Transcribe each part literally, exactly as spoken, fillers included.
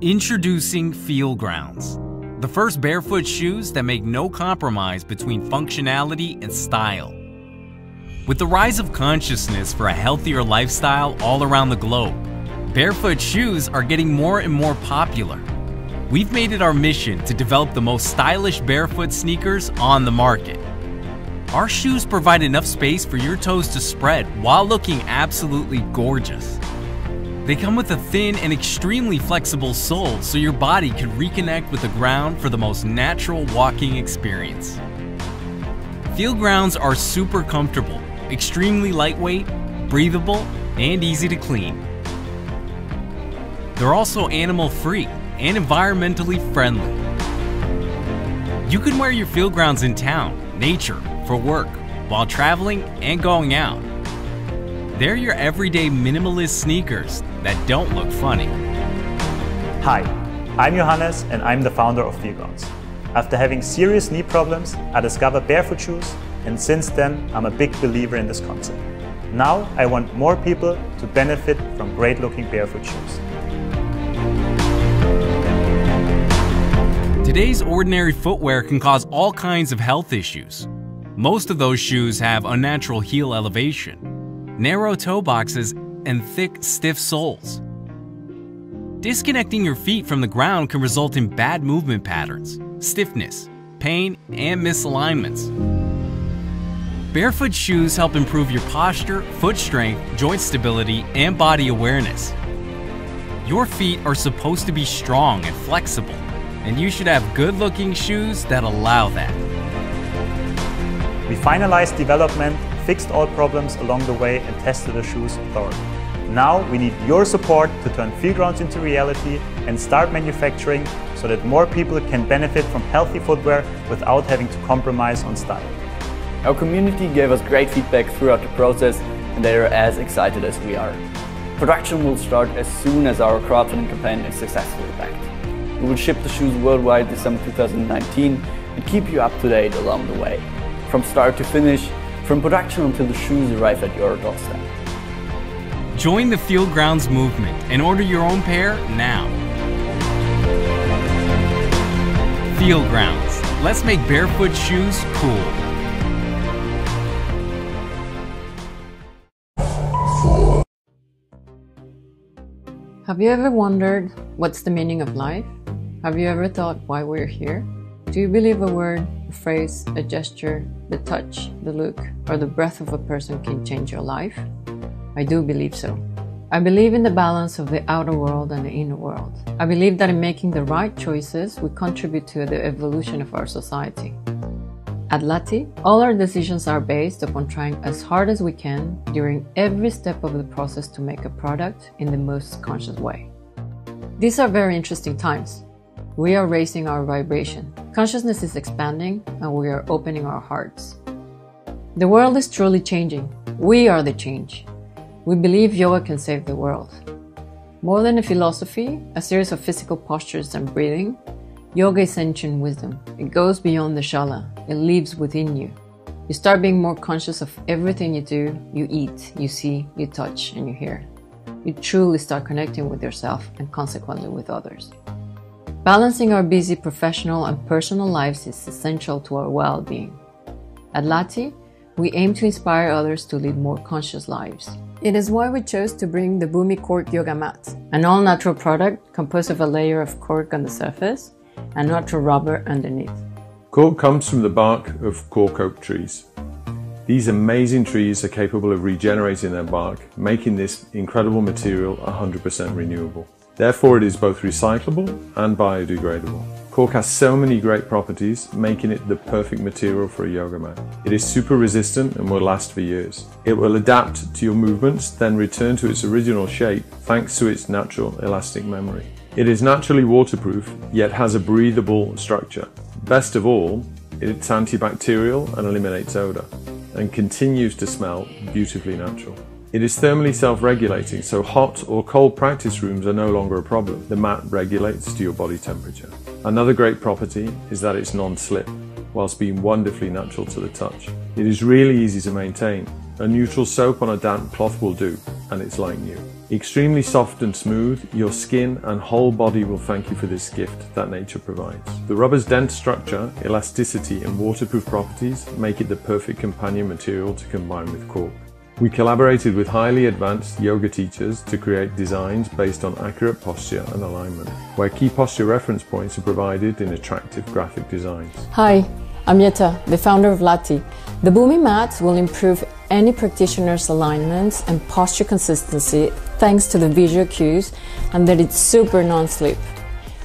Introducing Feelgrounds, the first barefoot shoes that make no compromise between functionality and style. With the rise of consciousness for a healthier lifestyle all around the globe, barefoot shoes are getting more and more popular. We've made it our mission to develop the most stylish barefoot sneakers on the market. Our shoes provide enough space for your toes to spread while looking absolutely gorgeous. They come with a thin and extremely flexible sole so your body can reconnect with the ground for the most natural walking experience. Feelgrounds are super comfortable, extremely lightweight, breathable, and easy to clean. They're also animal-free and environmentally friendly. You can wear your Feelgrounds in town, nature, for work, while traveling and going out. They're your everyday minimalist sneakers that don't look funny. Hi, I'm Johannes and I'm the founder of Feelgrounds. After having serious knee problems, I discovered barefoot shoes, and since then I'm a big believer in this concept. Now I want more people to benefit from great looking barefoot shoes. Today's ordinary footwear can cause all kinds of health issues. Most of those shoes have unnatural heel elevation, narrow toe boxes, and thick, stiff soles. Disconnecting your feet from the ground can result in bad movement patterns, stiffness, pain, and misalignments. Barefoot shoes help improve your posture, foot strength, joint stability, and body awareness. Your feet are supposed to be strong and flexible, and you should have good-looking shoes that allow that. We finalized development, fixed all problems along the way, and tested the shoes thoroughly. Now we need your support to turn Feelgrounds into reality and start manufacturing so that more people can benefit from healthy footwear without having to compromise on style. Our community gave us great feedback throughout the process, and they are as excited as we are. Production will start as soon as our crowdfunding campaign is successfully backed. We will ship the shoes worldwide this summer two thousand nineteen and keep you up to date along the way, from start to finish, from production until the shoes arrive at your doorstep. Join the Feelgrounds movement and order your own pair now. Feelgrounds, let's make barefoot shoes cool. Have you ever wondered what's the meaning of life? Have you ever thought why we're here? Do you believe a word, a phrase, a gesture, the touch, the look, or the breath of a person can change your life? I do believe so. I believe in the balance of the outer world and the inner world. I believe that in making the right choices, we contribute to the evolution of our society. At Latti, all our decisions are based upon trying as hard as we can during every step of the process to make a product in the most conscious way. These are very interesting times. We are raising our vibration. Consciousness is expanding and we are opening our hearts. The world is truly changing. We are the change. We believe yoga can save the world. More than a philosophy, a series of physical postures and breathing, yoga is ancient wisdom. It goes beyond the shala. It lives within you. You start being more conscious of everything you do, you eat, you see, you touch, and you hear. You truly start connecting with yourself and consequently with others. Balancing our busy professional and personal lives is essential to our well-being. At Latti, we aim to inspire others to lead more conscious lives. It is why we chose to bring the Bumi cork yoga mat, an all-natural product composed of a layer of cork on the surface and natural rubber underneath. Cork comes from the bark of cork oak trees. These amazing trees are capable of regenerating their bark, making this incredible material one hundred percent renewable. Therefore, it is both recyclable and biodegradable. Cork has so many great properties, making it the perfect material for a yoga mat. It is super resistant and will last for years. It will adapt to your movements, then return to its original shape thanks to its natural elastic memory. It is naturally waterproof, yet has a breathable structure. Best of all, it's antibacterial and eliminates odor, and continues to smell beautifully natural. It is thermally self-regulating, so hot or cold practice rooms are no longer a problem. The mat regulates to your body temperature. Another great property is that it's non-slip, whilst being wonderfully natural to the touch. It is really easy to maintain. A neutral soap on a damp cloth will do, and it's like new. Extremely soft and smooth, your skin and whole body will thank you for this gift that nature provides. The rubber's dense structure, elasticity and waterproof properties make it the perfect companion material to combine with cork. We collaborated with highly advanced yoga teachers to create designs based on accurate posture and alignment, where key posture reference points are provided in attractive graphic designs. Hi, I'm Yetta, the founder of Latti. The Bumi mats will improve any practitioner's alignments and posture consistency thanks to the visual cues and that it's super non-slip.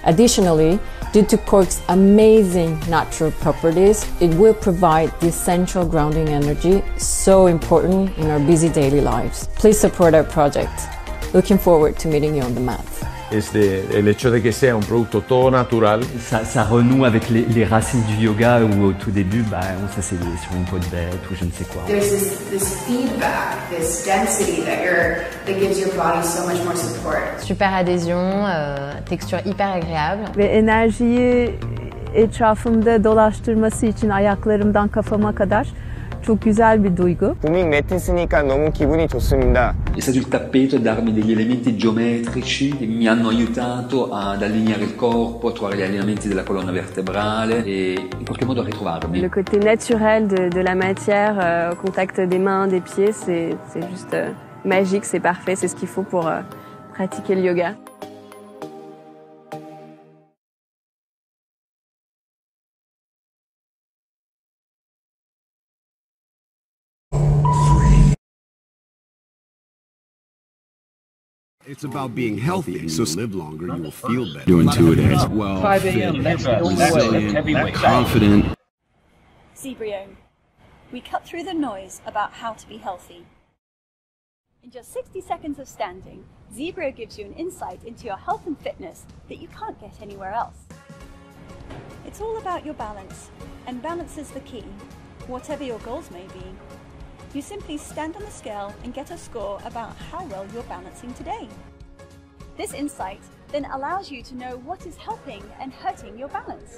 Additionally, due to cork's amazing natural properties, it will provide the essential grounding energy so important in our busy daily lives. Please support our project. Looking forward to meeting you on the mat. Este, el hecho de que sea un producto todo natural. Ça, ça renoue avec les, les racines du yoga où au tout début, bah, on s'asseyait sur une peau de bête ou je ne sais quoi. There's this, this feedback, this density that, you're, that gives your body so much more support. Super adhésion, euh, texture hyper agréable. Ve enerjiyi etrafımda dolaştırması için ayaklarımdan kafama kadar çok güzel bir duygu. Bumi metnesiniken 너무 기분이 좋습니다. È stato il tappeto a darmi degli elementi geometrici che mi hanno aiutato ad allineare il corpo, a trovare gli allineamenti della colonna vertebrale e in qualche modo a ritrovarmi. Le côté naturel de, de la matière euh, au contact des mains, des pieds, c'est juste euh, magique, c'est parfait, c'est ce qu'il faut pour euh, pratiquer le yoga. It's about being healthy, so live longer, you will feel better. Doing two a day. Well, five A M resilient, confident. Zibrio. We cut through the noise about how to be healthy. In just sixty seconds of standing, Zibrio gives you an insight into your health and fitness that you can't get anywhere else. It's all about your balance, and balance is the key, whatever your goals may be. You simply stand on the scale and get a score about how well you're balancing today. This insight then allows you to know what is helping and hurting your balance.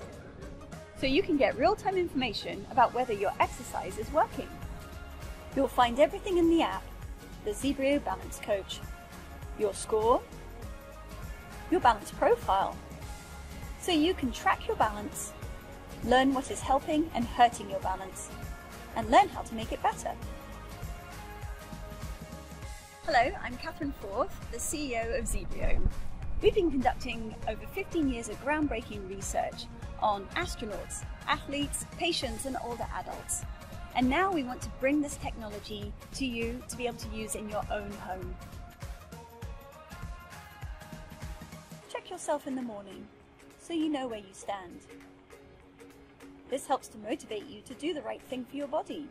So you can get real-time information about whether your exercise is working. You'll find everything in the app, the Zibrio Balance Coach, your score, your balance profile, so you can track your balance, learn what is helping and hurting your balance, and learn how to make it better. Hello, I'm Catherine Forth, the C E O of Zibrio. We've been conducting over fifteen years of groundbreaking research on astronauts, athletes, patients and older adults. And now we want to bring this technology to you to be able to use in your own home. Check yourself in the morning so you know where you stand. This helps to motivate you to do the right thing for your body.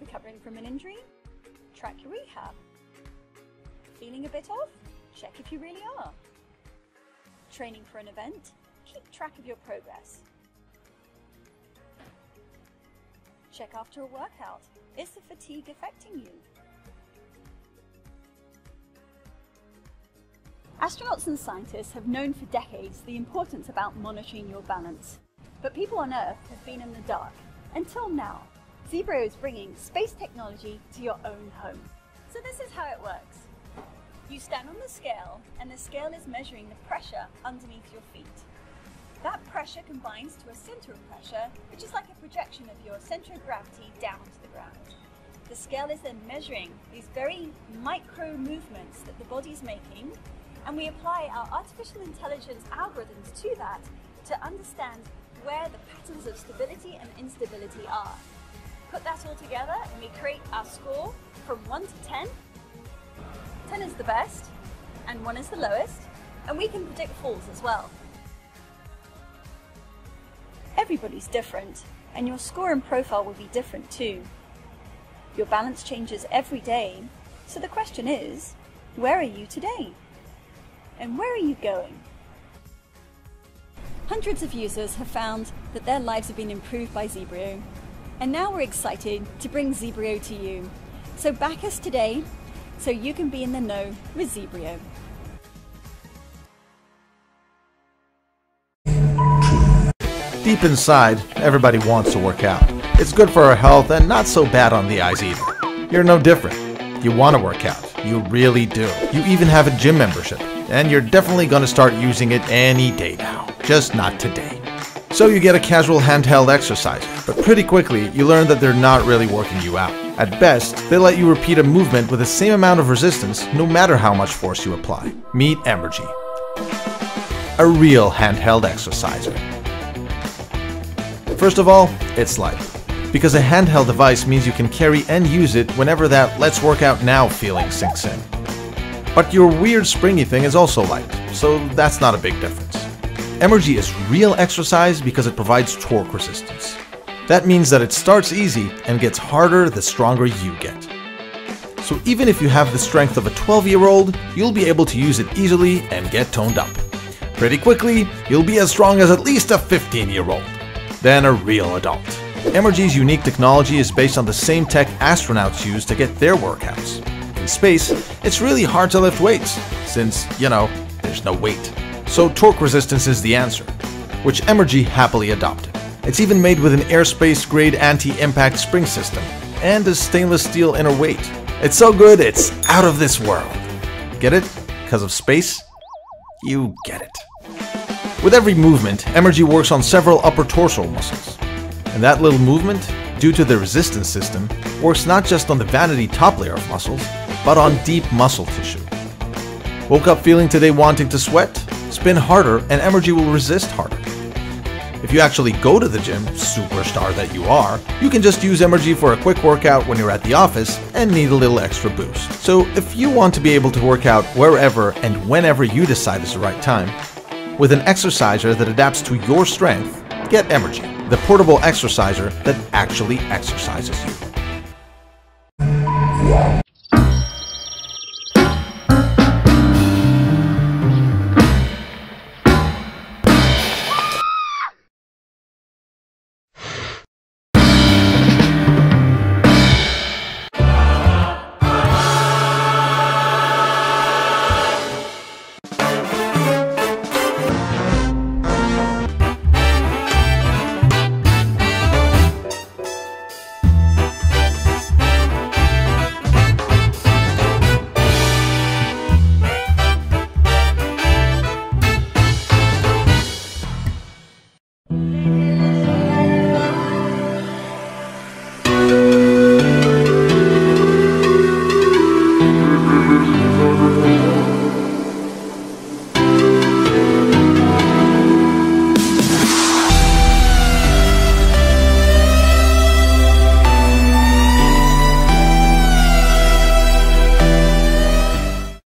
Recovering from an injury? Track your rehab. Feeling a bit off? Check if you really are. Training for an event? Keep track of your progress. Check after a workout. Is the fatigue affecting you? Astronauts and scientists have known for decades the importance about monitoring your balance. But people on Earth have been in the dark until now. Zibrio is bringing space technology to your own home. So this is how it works. You stand on the scale, and the scale is measuring the pressure underneath your feet. That pressure combines to a center of pressure, which is like a projection of your center of gravity down to the ground. The scale is then measuring these very micro movements that the body's making, and we apply our artificial intelligence algorithms to that to understand where the patterns of stability and instability are. Put that all together and we create our score from one to ten. ten is the best and one is the lowest, and we can predict falls as well. Everybody's different and your score and profile will be different too. Your balance changes every day, so the question is, where are you today? And where are you going? Hundreds of users have found that their lives have been improved by Zibrio. And now we're excited to bring Zibrio to you. So back us today, so you can be in the know with Zibrio. Deep inside, everybody wants to work out. It's good for our health and not so bad on the eyes either. You're no different. You want to work out. You really do. You even have a gym membership. And you're definitely going to start using it any day now. Just not today. So you get a casual handheld exercise, but pretty quickly you learn that they're not really working you out. At best, they let you repeat a movement with the same amount of resistance no matter how much force you apply. Meet Emergy, a real handheld exerciser. First of all, it's light, because a handheld device means you can carry and use it whenever that let's work out now feeling sinks in. But your weird springy thing is also light, so that's not a big difference. Emergy is real exercise because it provides torque resistance. That means that it starts easy and gets harder the stronger you get. So even if you have the strength of a twelve year old, you'll be able to use it easily and get toned up. Pretty quickly, you'll be as strong as at least a fifteen year old, then a real adult. Emergy's unique technology is based on the same tech astronauts use to get their workouts. In space, it's really hard to lift weights, since, you know, there's no weight. So torque resistance is the answer, which Emergy happily adopted. It's even made with an airspace-grade anti-impact spring system and a stainless steel inner weight. It's so good, it's out of this world. Get it? Because of space? You get it. With every movement, Emergy works on several upper torso muscles. And that little movement, due to the resistance system, works not just on the vanity top layer of muscles, but on deep muscle tissue. Woke up feeling today wanting to sweat? Spin harder and Emergy will resist harder. If you actually go to the gym, superstar that you are, you can just use Emergy for a quick workout when you're at the office and need a little extra boost. So if you want to be able to work out wherever and whenever you decide is the right time, with an exerciser that adapts to your strength, get Emergy, the portable exerciser that actually exercises you.